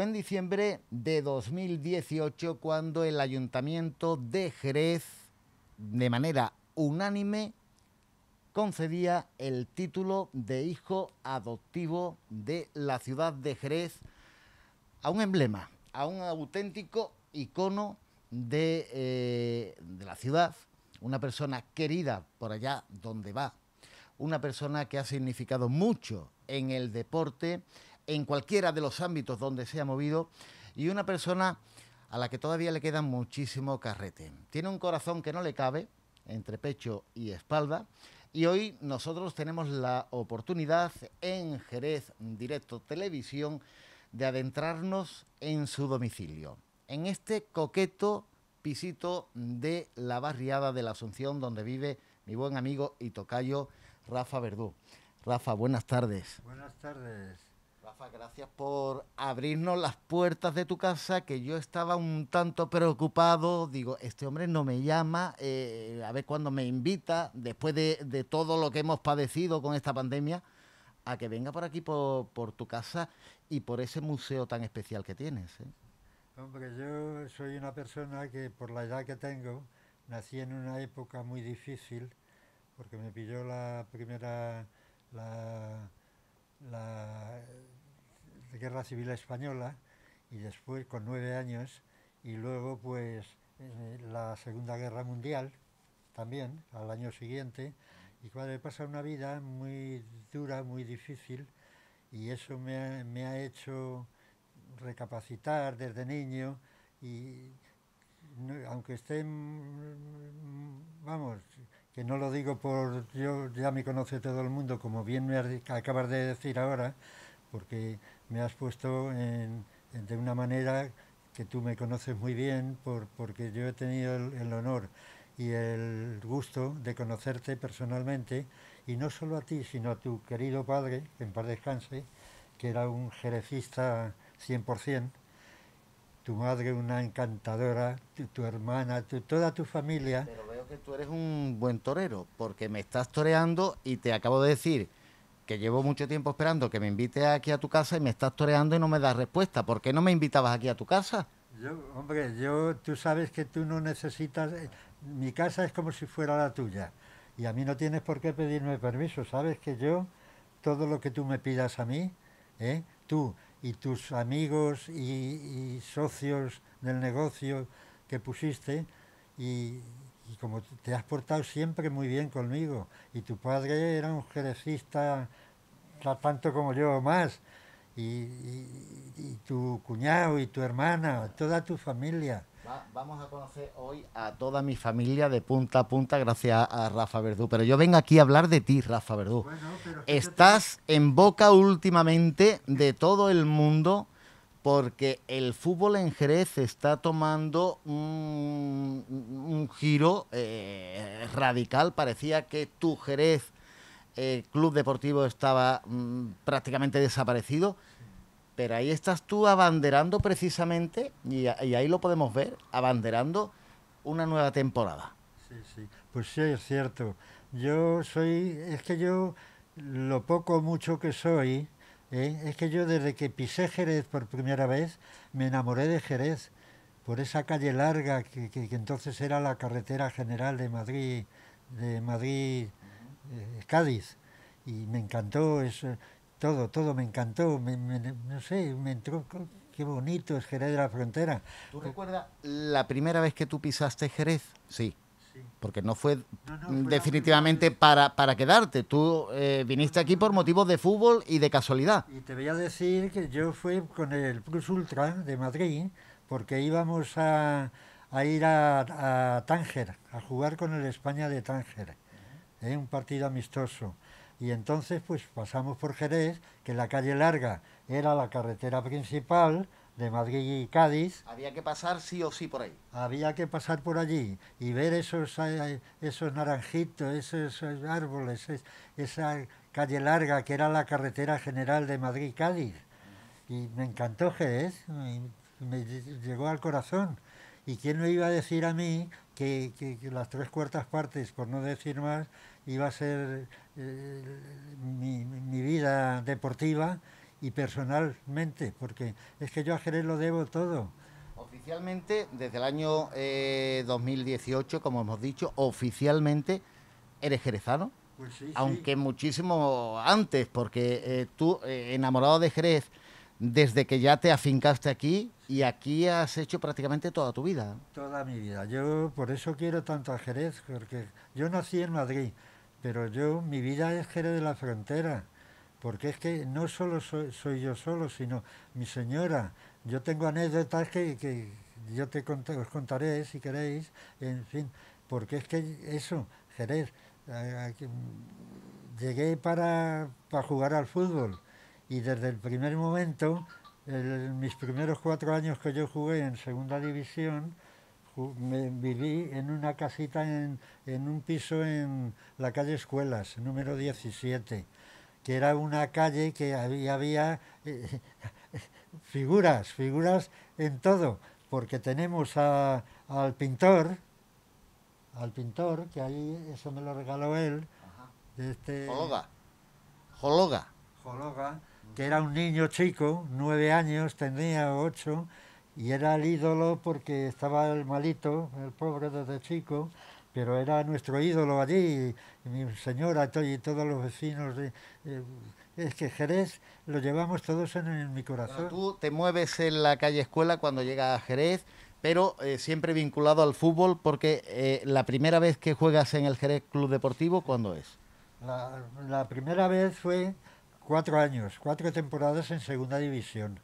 fue en diciembre de 2018 cuando el Ayuntamiento de Jerez, de manera unánime, concedía el título de hijo adoptivo de la ciudad de Jerez a un emblema, a un auténtico icono de la ciudad, una persona querida por allá donde va, una persona que ha significado mucho en el deporte, en cualquiera de los ámbitos donde se ha movido, y una persona a la que todavía le queda muchísimo carrete. Tiene un corazón que no le cabe entre pecho y espalda, y hoy nosotros tenemos la oportunidad en Jerez Directo Televisión de adentrarnos en su domicilio, en este coqueto pisito de la barriada de la Asunción, donde vive mi buen amigo y tocayo Rafa Verdú. Rafa, buenas tardes. Buenas tardes. Rafa, gracias por abrirnos las puertas de tu casa, que yo estaba un tanto preocupado. Digo, este hombre no me llama, a ver cuándo me invita, después de todo lo que hemos padecido con esta pandemia, a que venga por aquí, por tu casa y por ese museo tan especial que tienes, ¿eh? Hombre, yo soy una persona que, por la edad que tengo, nací en una época muy difícil, porque me pilló la primera... la Guerra Civil Española, y después con 9 años, y luego pues la Segunda Guerra Mundial también al año siguiente, y cuando he pasado una vida muy dura, muy difícil, y eso me ha hecho recapacitar desde niño, y no, aunque esté, vamos, que no lo digo por... yo ya me conoce todo el mundo, como bien me acabas de decir ahora, porque me has puesto de una manera que tú me conoces muy bien, porque yo he tenido el honor y el gusto de conocerte personalmente, y no solo a ti, sino a tu querido padre, que en paz descanse, que era un jerezista 100%, tu madre una encantadora, tu hermana, toda tu familia... Pero veo que tú eres un buen torero, porque me estás toreando y te acabo de decir que llevo mucho tiempo esperando que me invite aquí a tu casa, y me estás toreando y no me das respuesta. ¿Por qué no me invitabas aquí a tu casa? Hombre, tú sabes que tú no necesitas... mi casa es como si fuera la tuya, y a mí no tienes por qué pedirme permiso. Sabes que yo, todo lo que tú me pidas a mí, tú... y tus amigos y socios del negocio que pusiste, y como te has portado siempre muy bien conmigo, y tu padre era un jerezista tanto como yo o más, y tu cuñado y tu hermana, toda tu familia. Vamos a conocer hoy a toda mi familia de punta a punta gracias a Rafa Verdú, pero yo vengo aquí a hablar de ti, Rafa Verdú. Bueno, pero estás en boca últimamente de todo el mundo, porque el fútbol en Jerez está tomando un giro radical. Parecía que tu Jerez Club Deportivo estaba prácticamente desaparecido. Pero ahí estás tú abanderando precisamente, y ahí lo podemos ver, abanderando una nueva temporada. Sí, sí, pues sí, es cierto. Yo soy, es que yo, lo poco o mucho que soy, es que yo desde que pisé Jerez por primera vez, me enamoré de Jerez, por esa calle larga que entonces era la carretera general de Madrid, Cádiz, y me encantó eso. Todo me encantó, no sé, me entró, qué bonito es Jerez de la Frontera. ¿Tú recuerdas la primera vez que tú pisaste Jerez? Sí, sí. Porque no fue, fue definitivamente para quedarte, tú viniste aquí por motivos de fútbol y de casualidad. Y te voy a decir que yo fui con el Plus Ultra de Madrid, porque íbamos a ir a Tánger, a jugar con el España de Tánger, un partido amistoso. Y entonces pues pasamos por Jerez, que la calle larga era la carretera principal de Madrid y Cádiz. Había que pasar sí o sí por ahí. Había que pasar por allí y ver esos naranjitos, esos árboles, esa calle larga que era la carretera general de Madrid y Cádiz. Y me encantó Jerez, me llegó al corazón. ¿Y quién me iba a decir a mí que las 3/4 partes, por no decir más, iba a ser mi vida deportiva y personalmente, porque es que yo a Jerez lo debo todo. Oficialmente, desde el año 2018, como hemos dicho, oficialmente eres jerezano, pues sí, aunque sí, muchísimo antes, porque tú, enamorado de Jerez, desde que ya te afincaste aquí, y aquí has hecho prácticamente toda tu vida. Toda mi vida. Yo por eso quiero tanto a Jerez, porque yo nací en Madrid, pero yo, mi vida es Jerez de la Frontera, porque es que no solo soy yo solo, sino mi señora. Yo tengo anécdotas que yo os contaré, si queréis, en fin, porque es que eso, Jerez, llegué para jugar al fútbol, y desde el primer momento, mis primeros 4 años que yo jugué en segunda división, viví en una casita, en un piso en la calle Escuelas, número 17, que era una calle que había figuras en todo, porque tenemos al pintor, que ahí, eso me lo regaló él. Hologa, que era un niño chico, 9 años, tenía 8, y era el ídolo porque estaba el malito, el pobre desde chico, pero era nuestro ídolo allí, y mi señora y todos los vecinos. Es que Jerez lo llevamos todos en mi corazón. Pero tú te mueves en la calle Escuela cuando llegas a Jerez, pero siempre vinculado al fútbol, porque la primera vez que juegas en el Jerez Club Deportivo, ¿cuándo es? La primera vez fue 4 años, 4 temporadas en segunda división.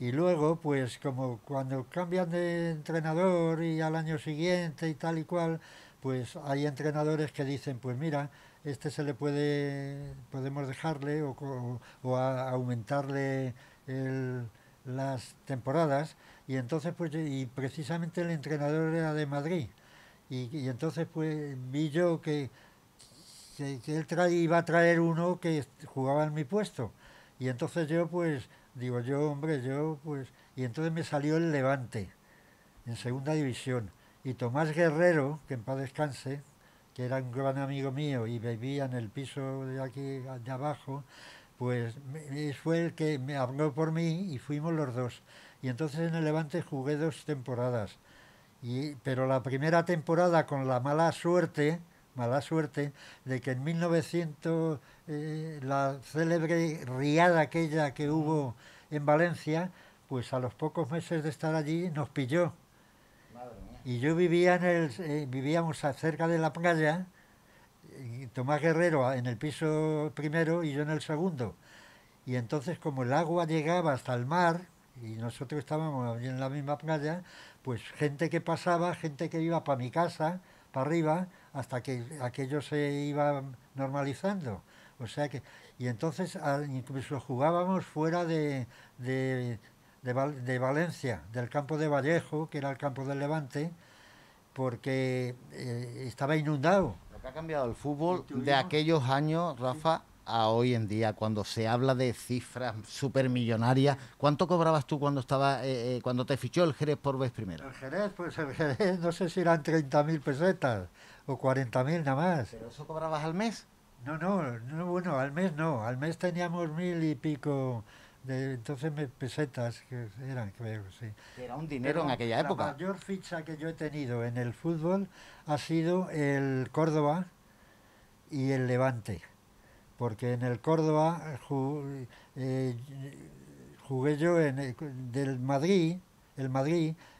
Y luego, pues como cuando cambian de entrenador y al año siguiente y tal y cual, pues hay entrenadores que dicen, pues mira, este se le podemos dejarle o aumentarle las temporadas. Y entonces, pues, y precisamente el entrenador era de Madrid. Y entonces, pues vi yo que él iba a traer uno que jugaba en mi puesto. Y entonces yo, pues, digo yo, hombre, yo, pues... Y entonces me salió el Levante, en segunda división. Y Tomás Guerrero, que en paz descanse, que era un gran amigo mío y vivía en el piso de aquí, de abajo, pues fue el que me habló por mí y fuimos los dos. Y entonces en el Levante jugué 2 temporadas. Pero la primera temporada con la mala suerte de que en 1900, la célebre riada aquella que hubo en Valencia, pues a los pocos meses de estar allí nos pilló. Madre mía. Y yo vivía vivíamos cerca de la playa, y Tomás Guerrero en el piso primero y yo en el segundo. Y entonces, como el agua llegaba hasta el mar, y nosotros estábamos en la misma playa, pues gente que pasaba, gente que iba para mi casa, para arriba, hasta que aquello se iba normalizando. O sea que, y entonces incluso jugábamos fuera de Valencia, del campo de Vallejo, que era el campo del Levante, porque estaba inundado. Lo que ha cambiado el fútbol de aquellos años, Rafa, a hoy en día, cuando se habla de cifras supermillonarias. ¿Cuánto cobrabas tú cuando te fichó el Jerez por vez primera? El Jerez, pues el Jerez, no sé si eran 30.000 pesetas o 40.000 nada más. ¿Pero eso cobrabas al mes? No, bueno, al mes no, al mes teníamos 1.000 y pico, entonces pesetas, que eran, creo, sí. Era un dinero. Pero en aquella época. La mayor ficha que yo he tenido en el fútbol ha sido el Córdoba y el Levante. Porque en el Córdoba jugué yo del Madrid,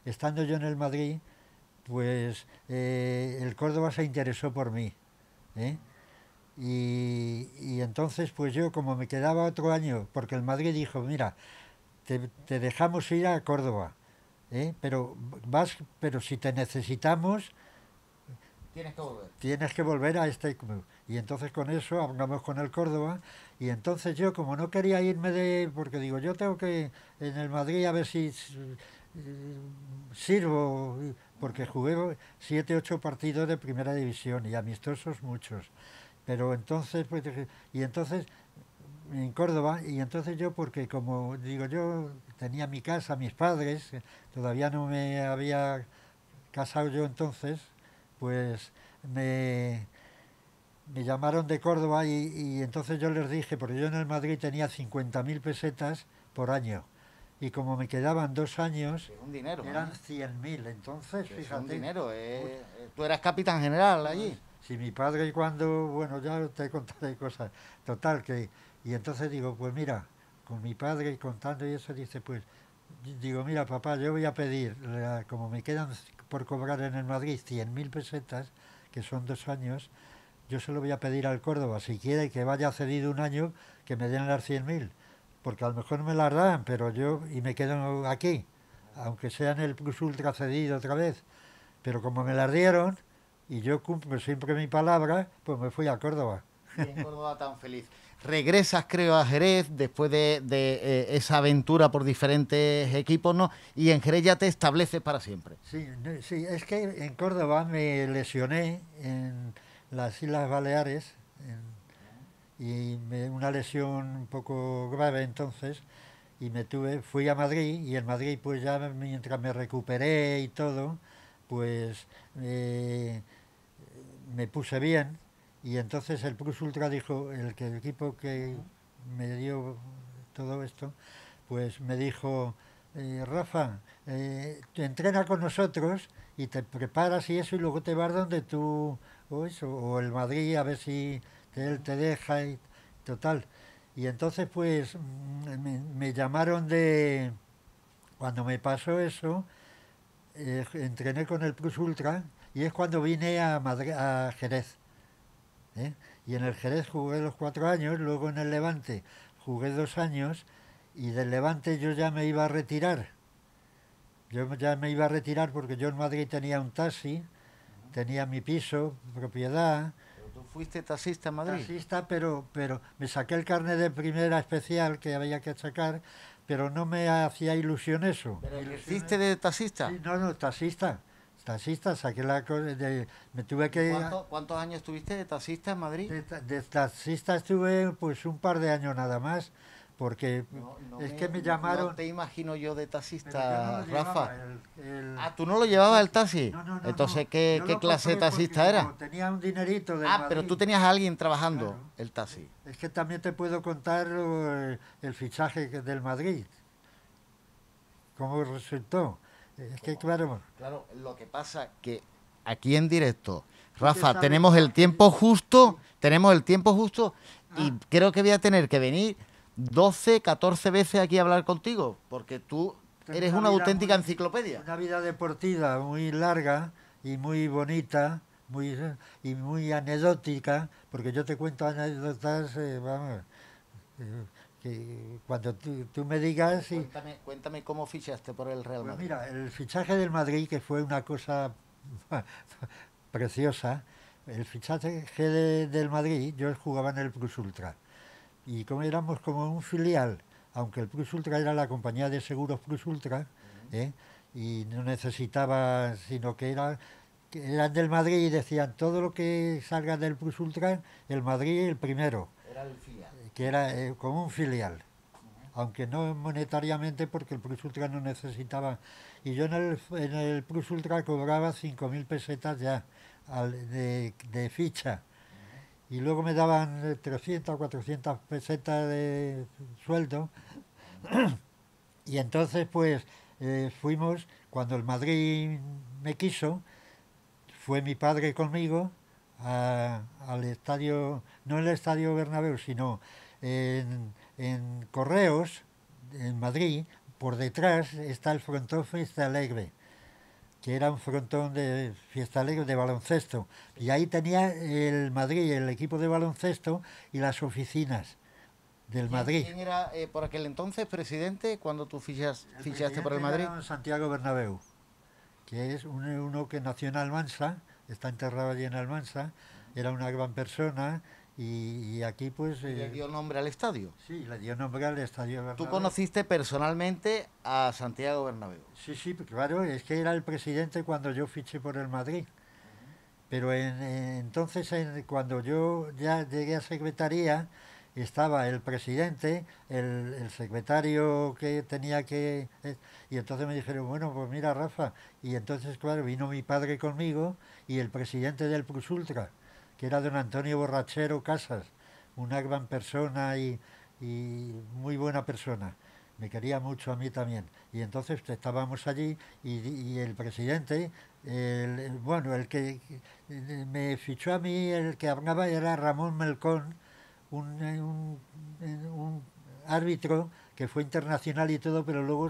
estando yo en el Madrid, pues el Córdoba se interesó por mí, ¿eh? Y entonces, pues yo, como me quedaba otro año, porque el Madrid dijo, mira, te dejamos ir a Córdoba, ¿eh? pero si te necesitamos, tienes que volver a este club. Y entonces con eso hablamos con el Córdoba, y entonces yo, como no quería irme porque digo, yo tengo que en el Madrid a ver si sirvo, porque jugué 7 u 8 partidos de primera división y amistosos muchos. Pero entonces, pues, y entonces en Córdoba, y entonces yo, porque como digo yo, tenía mi casa, mis padres, todavía no me había casado yo entonces, pues me llamaron de Córdoba y entonces yo les dije, porque yo en el Madrid tenía 50.000 pesetas por año, y como me quedaban 2 años, un dinero, eran 100.000, entonces, que fíjate. Un dinero, tú eras capitán general allí. Si mi padre cuando, bueno, ya te contaré cosas, total, que, y entonces digo, pues mira, con mi padre contando y eso, dice, pues, digo, mira papá, yo voy a pedir, como me quedan por cobrar en el Madrid 100.000 pesetas, que son 2 años, yo se lo voy a pedir al Córdoba, si quiere que vaya cedido un año, que me den las 100.000, porque a lo mejor me las dan, pero yo, y me quedo aquí, aunque sea en el Plus Ultra cedido otra vez, pero como me las dieron, y yo cumplo siempre mi palabra, pues me fui a Córdoba. Y en Córdoba tan feliz. Regresas, creo, a Jerez después de esa aventura por diferentes equipos, ¿no? Y en Jerez ya te estableces para siempre. Sí, sí, es que en Córdoba me lesioné en las Islas Baleares una lesión un poco grave entonces, y fui a Madrid, y en Madrid pues ya mientras me recuperé y todo, pues me puse bien. Y entonces el Plus Ultra dijo, el equipo que me dio todo esto, pues me dijo, Rafa, te entrena con nosotros y te preparas y eso, y luego te vas donde tú, o el Madrid, a ver si él te deja, y total. Y entonces pues me llamaron de, cuando me pasó eso, entrené con el Plus Ultra, y es cuando vine a Madrid, a Jerez. Y en el Jerez jugué los 4 años, luego en el Levante jugué 2 años, y del Levante yo ya me iba a retirar. Yo ya me iba a retirar porque yo en Madrid tenía un taxi, tenía mi piso, propiedad. ¿Pero tú fuiste taxista en Madrid? Taxista, pero me saqué el carnet de primera especial que había que sacar, pero no me hacía ilusión eso. ¿Pero hiciste de taxista? Sí, no, taxista. Taxista, saqué la cosa de... Me tuve que... ¿Cuántos años estuviste de taxista en Madrid? De taxista estuve pues un par de años nada más, porque me llamaron... No te imagino yo de taxista, yo no Rafa. Ah, ¿tú no lo llevabas el taxi? No. Entonces, ¿qué clase de taxista era? Tenía un dinerito de Madrid. Pero tú tenías a alguien trabajando, claro, el taxi. Es que también te puedo contar el fichaje del Madrid, cómo resultó. Es que claro, lo que pasa que aquí en directo, Rafa, tenemos el tiempo justo y creo que voy a tener que venir 12, 14 veces aquí a hablar contigo, porque tú eres una auténtica enciclopedia. Una vida deportiva muy larga y muy bonita, muy anecdótica, porque yo te cuento anécdotas, cuando tú me digas... Cuéntame cómo fichaste por el Real Madrid. Mira, el fichaje del Madrid, que fue una cosa preciosa, el fichaje del Madrid, yo jugaba en el Plus Ultra, y como éramos como un filial, aunque el Plus Ultra era la compañía de seguros Plus Ultra, y no necesitaba, sino que eran del Madrid, y decían, todo lo que salga del Plus Ultra, el Madrid el primero. Era el filial. Que era como un filial, aunque no monetariamente, porque el Plus Ultra no necesitaba. Y yo en el Plus Ultra cobraba 5.000 pesetas ya de ficha. Y luego me daban 300 o 400 pesetas de sueldo. Y entonces, pues, fuimos, cuando el Madrid me quiso, fue mi padre conmigo al estadio, no el Estadio Bernabéu, sino en Correos, en Madrid, por detrás está el frontón Fiesta Alegre, que era un frontón de Fiesta Alegre de baloncesto, y ahí tenía el Madrid, el equipo de baloncesto y las oficinas del Madrid. ¿Quién era por aquel entonces presidente cuando tú fichaste por el Madrid? Era Santiago Bernabéu, que es uno que nació en Almansa, está enterrado allí en Almansa, era una gran persona. Y aquí pues... ¿Le dio nombre al estadio? Sí, le dio nombre al Estadio Bernabéu. ¿Tú conociste personalmente a Santiago Bernabéu? Sí, claro, es que era el presidente cuando yo fiché por el Madrid. Pero entonces cuando yo ya llegué a secretaría, estaba el presidente, el secretario que tenía que... Y entonces me dijeron, bueno, pues mira, Rafa. Y entonces, claro, vino mi padre conmigo y el presidente del Plus Ultra, que era don Antonio Borrachero Casas, una gran persona y muy buena persona. Me quería mucho a mí también. Y entonces estábamos allí y el presidente, el que me fichó a mí, el que hablaba era Ramón Melcón, un árbitro que fue internacional y todo, pero luego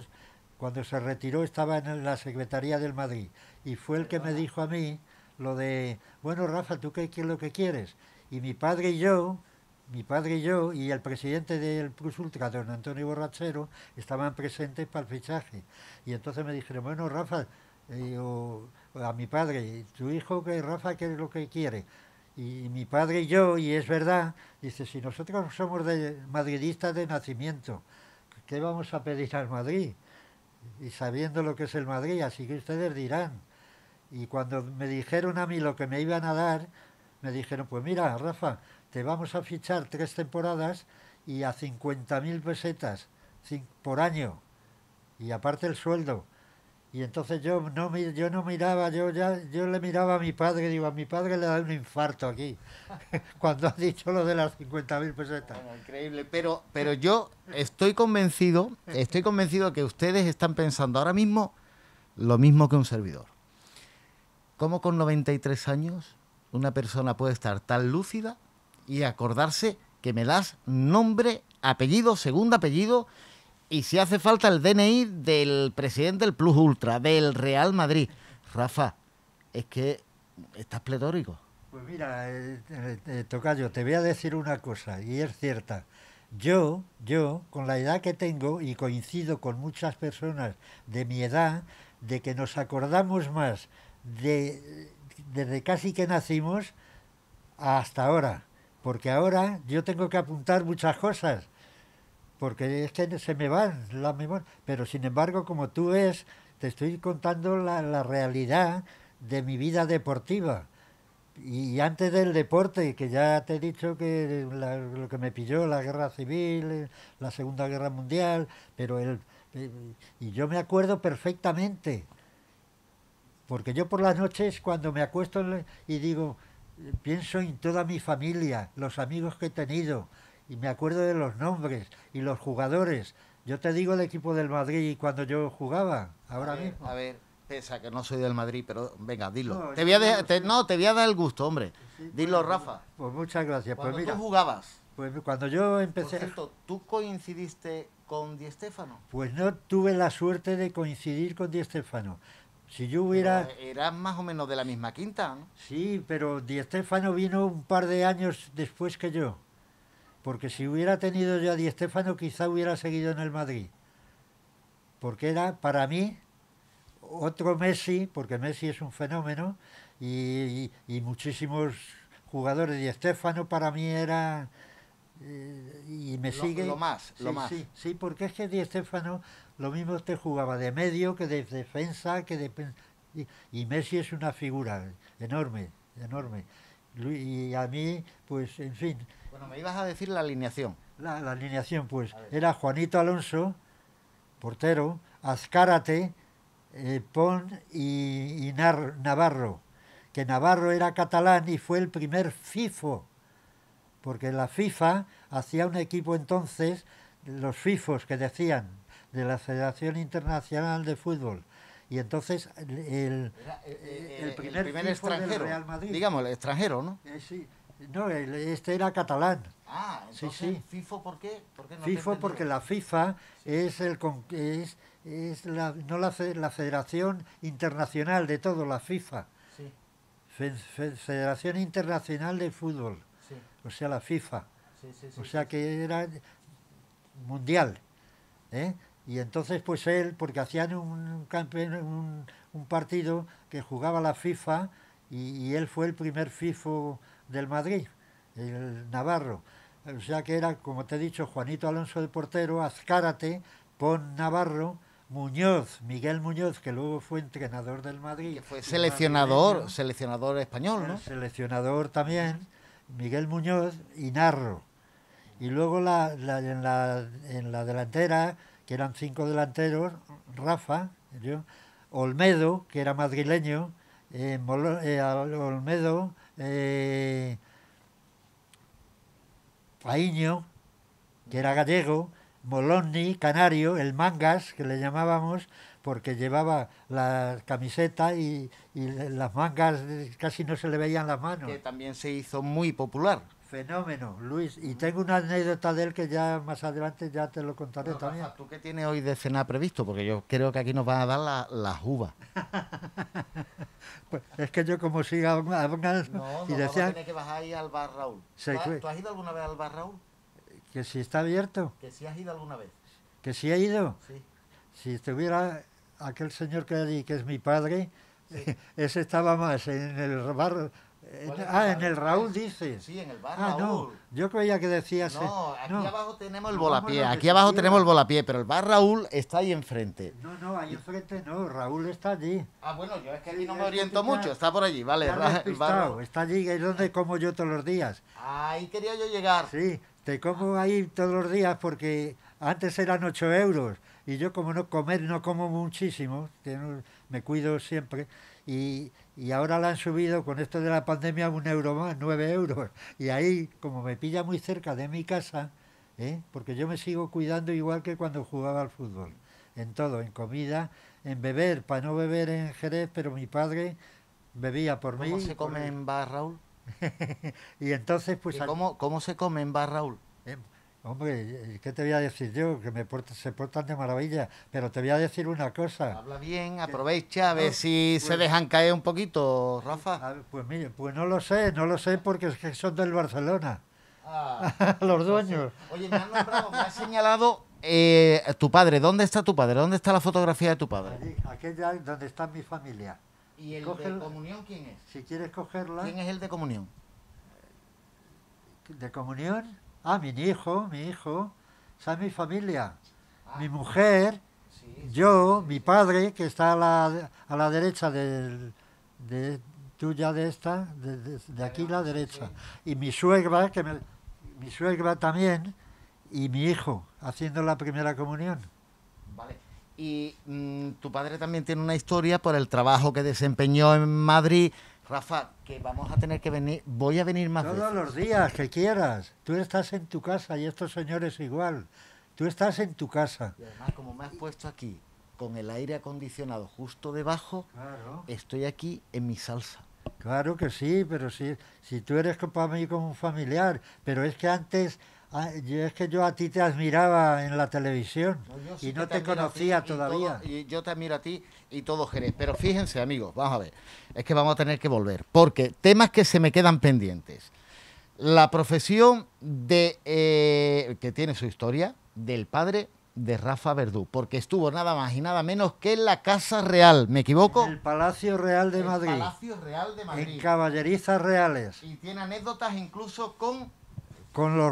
cuando se retiró estaba en la Secretaría del Madrid. Y fue el que me dijo a mí lo de, bueno, Rafa, ¿tú qué es lo que quieres? Y mi padre y yo y el presidente del Plus Ultra, don Antonio Borrachero, estaban presentes para el fichaje. Y entonces me dijeron, bueno, Rafa, a mi padre, tu hijo, que Rafa, ¿qué es lo que quiere? Y mi padre y yo, y es verdad, dice, si nosotros somos madridistas de nacimiento, ¿qué vamos a pedir al Madrid? Y sabiendo lo que es el Madrid, así que ustedes dirán. Y cuando me dijeron a mí lo que me iban a dar, me dijeron, pues mira, Rafa, te vamos a fichar 3 temporadas y a 50.000 pesetas por año, y aparte el sueldo. Y entonces yo le miraba a mi padre, digo, a mi padre le da un infarto aquí, cuando ha dicho lo de las 50.000 pesetas. Bueno, increíble, pero yo estoy convencido que ustedes están pensando ahora mismo lo mismo que un servidor. ¿Cómo con 93 años una persona puede estar tan lúcida y acordarse que me das nombre, apellido, segundo apellido, y si hace falta el DNI del presidente del Plus Ultra, del Real Madrid? Rafa, es que estás pletórico. Pues mira, tocayo, te voy a decir una cosa, y es cierta. Yo, con la edad que tengo, y coincido con muchas personas de mi edad, de que nos acordamos más desde casi que nacimos hasta ahora. Porque ahora yo tengo que apuntar muchas cosas, porque es que se me van la memoria. Pero sin embargo, como tú ves, te estoy contando la realidad de mi vida deportiva. Y antes del deporte, que ya te he dicho que lo que me pilló, la guerra civil, la Segunda Guerra Mundial, pero y yo me acuerdo perfectamente. Porque yo por las noches, cuando me acuesto y digo, pienso en toda mi familia, los amigos que he tenido, y me acuerdo de los nombres y los jugadores. Yo te digo el equipo del Madrid cuando yo jugaba, ahora mismo. A ver, pesa que no soy del Madrid, pero venga, dilo. No, te voy a dar el gusto, hombre. Sí, dilo, pues, Rafa. Pues muchas gracias. Cuando pues, mira, tú jugabas. Pues cuando yo empecé... Por cierto, ¿tú coincidiste con Di Stéfano? Pues no tuve la suerte de coincidir con Di Stéfano. Si yo hubiera... Era más o menos de la misma quinta, ¿no? Sí, pero Di Stéfano vino un par de años después que yo. Porque si hubiera tenido yo a Di Stéfano, quizá hubiera seguido en el Madrid. Porque era, para mí, otro Messi, porque Messi es un fenómeno, y muchísimos jugadores. Di Stéfano para mí era... y me sigue... Lo más. Sí, porque es que Di Stéfano... Lo mismo te jugaba de medio que de defensa, y Messi es una figura enorme, enorme. Y a mí, pues, en fin. Bueno, me ibas a decir la alineación. La alineación, pues, era Juanito Alonso, portero, Azcárate, Pon y Navarro, que Navarro era catalán y fue el primer FIFO, porque la FIFA hacía un equipo entonces, los FIFOs que decían, de la Federación Internacional de Fútbol, y entonces el primer extranjero, Real Madrid, digamos, el extranjero, ¿no? Sí, no, este era catalán. Ah, entonces, sí. ¿FIFO por qué? FIFO porque la FIFA es la Federación Internacional de todo, la FIFA. Sí. Federación Internacional de Fútbol. Sí. O sea, la FIFA. Sí, sí, sí, o sea, que era mundial, ¿eh? Y entonces, pues él, porque hacían un partido que jugaba la FIFA, y él fue el primer FIFO del Madrid, el Navarro. O sea que era, como te he dicho, Juanito Alonso de portero, Azcárate, Pon Navarro, Muñoz, Miguel Muñoz, que luego fue entrenador del Madrid. Que fue seleccionador español, ¿no? Seleccionador también, Miguel Muñoz y Narro. Y luego en la delantera, que eran 5 delanteros, Rafa, Olmedo, que era madrileño, Olmedo, Paíño, que era gallego, Moloni, canario, el mangas, que le llamábamos, porque llevaba la camiseta y las mangas casi no se le veían las manos. Que también se hizo muy popular. Fenómeno, Luis. Y tengo una anécdota de él que ya más adelante ya te lo contaré también. Rafa, ¿tú qué tienes hoy de cenar previsto? Porque yo creo que aquí nos van a dar las uvas. Pues es que yo como siga... No, no, decían... Tienes que bajar ahí al bar Raúl. ¿Tú has ido alguna vez al bar Raúl? Que si está abierto. Que si has ido alguna vez. Que si he ido. Sí. Si estuviera aquel señor que es mi padre, sí. Ese estaba más en el bar... en el Raúl dice. Sí, en el bar Raúl. No, yo creía que decías... No, aquí abajo tenemos el Volapié, aquí abajo tenemos el Volapié, pero el bar Raúl está ahí enfrente. No, no, ahí enfrente no, Raúl está allí. Ah, bueno, yo es que allí no me oriento mucho, está por allí, vale. El bar está allí, es donde como yo todos los días. Ahí quería yo llegar. Sí, te como ahí todos los días porque antes eran 8 euros y yo como no como muchísimo, me cuido siempre y ahora la han subido con esto de la pandemia 1 euro más, 9 euros. Y ahí, como me pilla muy cerca de mi casa, porque yo me sigo cuidando igual que cuando jugaba al fútbol, en todo, en comida, en beber, para no beber en Jerez, pero mi padre bebía por mí. ¿Cómo se come en bar Raúl? Y entonces, pues... ¿Cómo se come en bar Raúl? Hombre, ¿qué te voy a decir yo? Que se portan de maravilla, pero te voy a decir una cosa. Habla bien, aprovecha, a ver si se dejan caer un poquito, Rafa. Pues mire, pues no lo sé porque es que son del Barcelona, los dueños. Sí. Oye, me han nombrado, me ha señalado tu padre. ¿Dónde está tu padre? ¿Dónde está la fotografía de tu padre? Allí, aquella donde está mi familia. ¿Y el de comunión quién es? Si quieres cogerla. ¿Quién es el de comunión? ¿De comunión? Ah, mi hijo, esa es mi familia, mi mujer, sí, yo, mi padre, que está a la derecha tuya de esta, de aquí la derecha, sí. Y mi suegra, mi suegra también, y mi hijo, haciendo la primera comunión. Vale. Y tu padre también tiene una historia por el trabajo que desempeñó en Madrid. Rafa, que vamos a tener que venir, voy a venir más veces. Todos los días que quieras, tú estás en tu casa y estos señores igual, tú estás en tu casa. Y además como me has puesto aquí, con el aire acondicionado justo debajo, claro. Estoy aquí en mi salsa. Claro que sí, pero si tú eres para mí como un familiar, pero es que antes... es que yo a ti te admiraba en la televisión y no te conocía todavía. Y yo te admiro a ti y todo Jerez. Pero fíjense, amigos, vamos a ver. Es que vamos a tener que volver. Porque temas que se me quedan pendientes. La profesión de que tiene su historia del padre de Rafa Verdú. Porque estuvo nada más y nada menos que en la Casa Real. ¿Me equivoco? En el Palacio Real de Madrid. El Palacio Real de Madrid. En caballerizas reales. Y tiene anécdotas incluso con los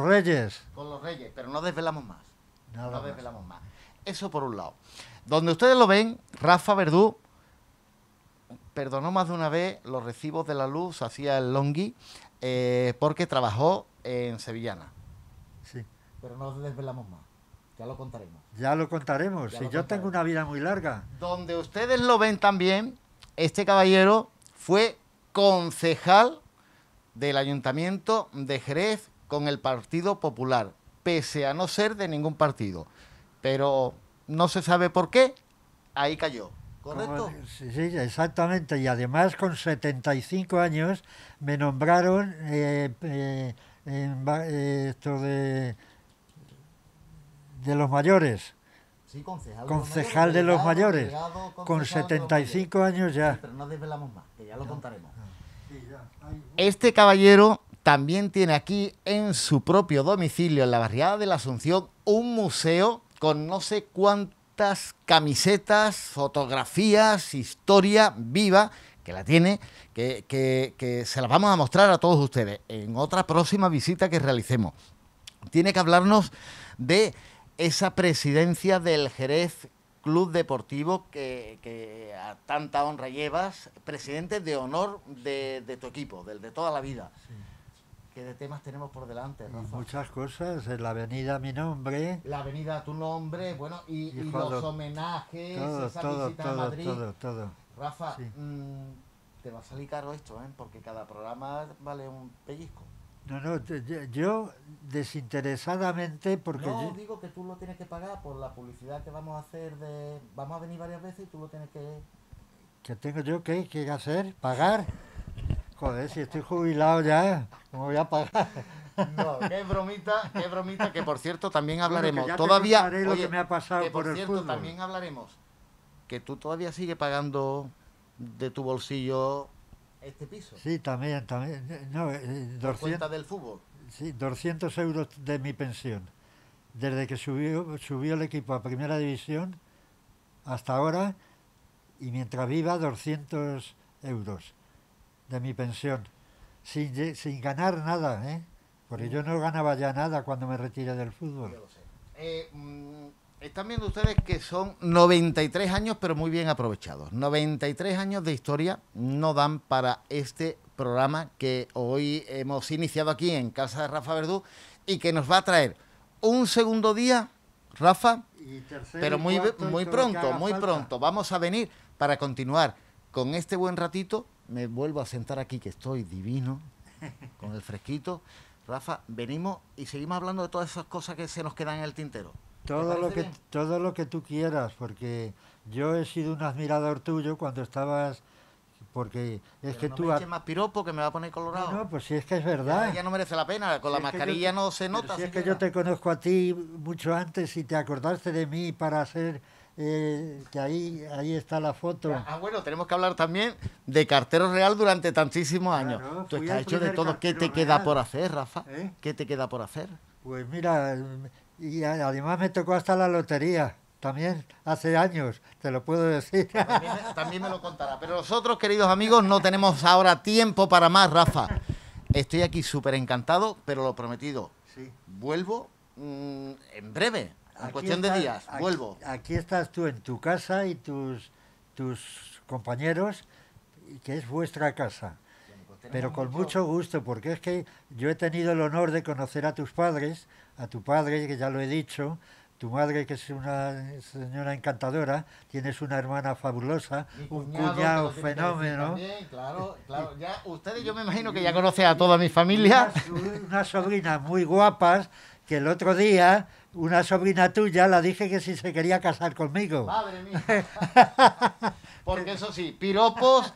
reyes. Con los reyes, pero no desvelamos más. No desvelamos más. Eso por un lado. Donde ustedes lo ven, Rafa Verdú perdonó más de una vez los recibos de la luz, hacía el longhi, porque trabajó en Sevillana. Sí. Pero no desvelamos más. Ya lo contaremos. Ya lo contaremos. Si yo tengo una vida muy larga. Donde ustedes lo ven también, este caballero fue concejal del Ayuntamiento de Jerez con el Partido Popular, pese a no ser de ningún partido. Pero no se sabe por qué, ahí cayó. ¿Correcto? Sí, exactamente. Y además con 75 años me nombraron esto de los mayores. Sí, concejal de los mayores. Con 75 años ya. Sí, pero no desvelamos más, que ya lo contaremos. Sí, ya. Este caballero... También tiene aquí en su propio domicilio, en la barriada de la Asunción, un museo con no sé cuántas camisetas, fotografías, historia viva, que la tiene, que se las vamos a mostrar a todos ustedes en otra próxima visita que realicemos. Tiene que hablarnos de esa presidencia del Jerez Club Deportivo que a tanta honra llevas, presidente de honor de tu equipo, del de toda la vida. Sí. ¿Qué de temas tenemos por delante, Rafa? Muchas cosas, la avenida Mi Nombre. La avenida a tu nombre, bueno, y los homenajes, todo, esa visita a Madrid. Todo. Rafa, sí. te va a salir caro esto, ¿eh? Porque cada programa vale un pellizco. No, no, yo desinteresadamente porque... No, yo... digo que tú lo tienes que pagar por la publicidad que vamos a hacer de... Vamos a venir varias veces y tú lo tienes que... ¿Qué tengo yo que hacer? ¿Pagar? Joder, si estoy jubilado ya, ¿cómo voy a pagar? No, qué bromita, que por cierto también hablaremos. Bueno, todavía... Oye, lo que me ha pasado que por cierto, el fútbol. También hablaremos que tú todavía sigues pagando de tu bolsillo este piso. Sí, también, también. No, 200, cuenta del fútbol. Sí, 200 euros de mi pensión. Desde que subió el equipo a primera división hasta ahora, y mientras viva, 200 euros de mi pensión. Sin ganar nada, ¿eh? Porque yo no ganaba ya nada cuando me retiré del fútbol. Yo lo sé. Están viendo ustedes que son 93 años, pero muy bien aprovechados. 93 años de historia no dan para este programa que hoy hemos iniciado aquí en casa de Rafa Verdú y que nos va a traer un segundo día, Rafa, pero muy pronto. Vamos a venir para continuar con este buen ratito. Me vuelvo a sentar aquí, que estoy divino, con el fresquito. Rafa, venimos y seguimos hablando de todas esas cosas que se nos quedan en el tintero. Todo lo que tú quieras, porque yo he sido un admirador tuyo cuando estabas, porque es que tú... No me eches más piropo, que me va a poner colorado. No, pues sí, es que es verdad. Ya no merece la pena, con la mascarilla no se nota. Si es que yo te conozco a ti mucho antes y te acordaste de mí para hacer... que ahí está la foto. Ah, bueno, tenemos que hablar también de Cartero Real durante tantísimos años. Claro, tú estás hecho de todo. ¿Qué te queda por hacer, Rafa? ¿Qué te queda por hacer? Pues mira, y además me tocó hasta la lotería, también hace años, te lo puedo decir. También me lo contará. Pero nosotros, queridos amigos, no tenemos ahora tiempo para más, Rafa. Estoy aquí súper encantado, pero lo prometido. Sí. Vuelvo en breve. En cuestión de días, vuelvo. Aquí estás tú en tu casa y tus compañeros, que es vuestra casa. Pero con mucho gusto, porque es que yo he tenido el honor de conocer a tus padres, a tu padre, que ya lo he dicho, tu madre, que es una señora encantadora, tienes una hermana fabulosa, un cuñado fenómeno. También, claro, claro. Ya, ustedes, yo me imagino que ya conocen a toda mi familia. Unas sobrinas muy guapas, que el otro día... Una sobrina tuya, la dije que si se quería casar conmigo. Madre mía. Porque eso sí, piropos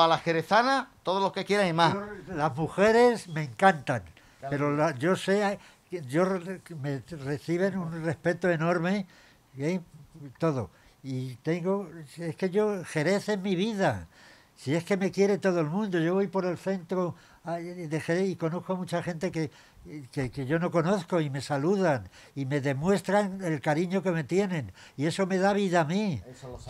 a la jerezana, todos los que quieran y más. Las mujeres me encantan, claro. Pero me reciben un respeto enorme, ¿eh? Todo. Y es que yo, Jerez es mi vida. Si es que me quiere todo el mundo, yo voy por el centro de Jerez y conozco a mucha gente que yo no conozco y me saludan y me demuestran el cariño que me tienen y eso me da vida a mí.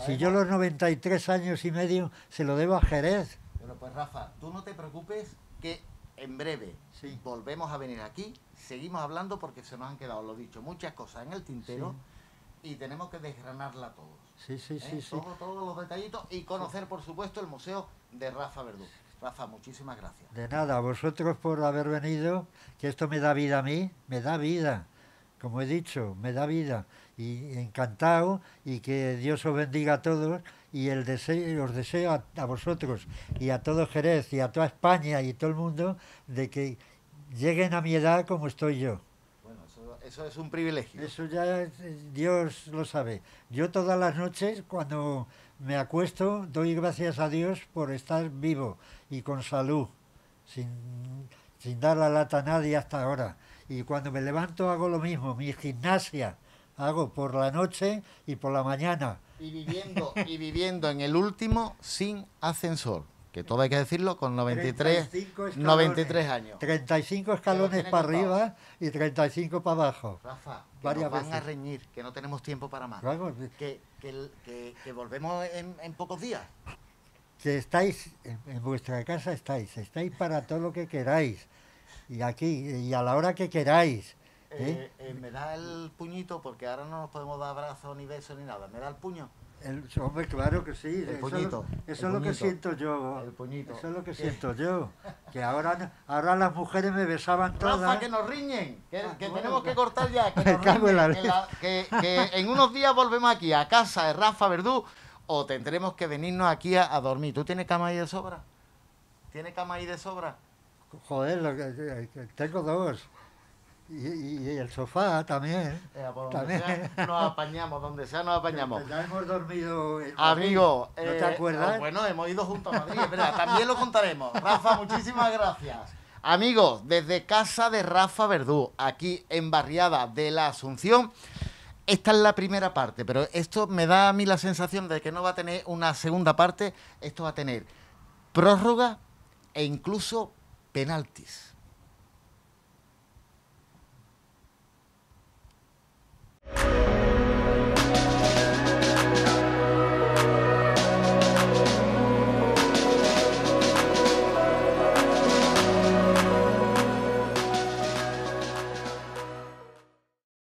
Si yo los 93 años y medio se lo debo a Jerez. Bueno, pues Rafa, tú no te preocupes que en breve sí. Volvemos a venir aquí, seguimos hablando porque se nos han quedado, lo dicho, muchas cosas en el tintero. Sí. Y tenemos que desgranarla todos. Sí, sí, sí, sí. Todos los detallitos y conocer, por supuesto, el museo de Rafa Verdú. Rafa, muchísimas gracias. De nada, a vosotros por haber venido, que esto me da vida a mí, me da vida. Como he dicho, me da vida. Y encantado, y que Dios os bendiga a todos. Y os deseo a vosotros y a todo Jerez y a toda España y todo el mundo de que lleguen a mi edad como estoy yo. Eso es un privilegio. Eso ya Dios lo sabe. Yo todas las noches, cuando me acuesto, doy gracias a Dios por estar vivo y con salud, sin dar la lata a nadie hasta ahora. Y cuando me levanto hago lo mismo, mi gimnasia hago por la noche y por la mañana. Y viviendo en el último sin ascensor. Que todo hay que decirlo, con 93 años. 35 escalones para arriba y 35 para abajo. Rafa, que nos van a reñir, que no tenemos tiempo para más. Claro. Que volvemos en pocos días. Que estáis, en vuestra casa estáis para todo lo que queráis. Y aquí, y a la hora que queráis. Me da el puñito, porque ahora no nos podemos dar abrazos, ni besos, ni nada. Me da el puño. Hombre, claro que sí. Eso es lo que siento yo. Eso es lo que siento yo. Que ahora las mujeres me besaban todas. Rafa, que nos riñen. Que tenemos que cortar ya. Que en unos días volvemos aquí a casa de Rafa Verdú. o tendremos que venirnos aquí a dormir. ¿Tú tienes cama ahí de sobra? ¿Tienes cama ahí de sobra? Joder, tengo dos. Y el sofá también. También. Nos apañamos, donde sea nos apañamos. Ya hemos dormido. Amigo, ¿no te acuerdas? Bueno, hemos ido juntos a Madrid, espera, también lo contaremos. Rafa, muchísimas gracias. Amigos, desde casa de Rafa Verdú, aquí en Barriada de la Asunción. Esta es la primera parte, pero esto me da a mí la sensación de que no va a tener una segunda parte. Esto va a tener prórroga e incluso penaltis.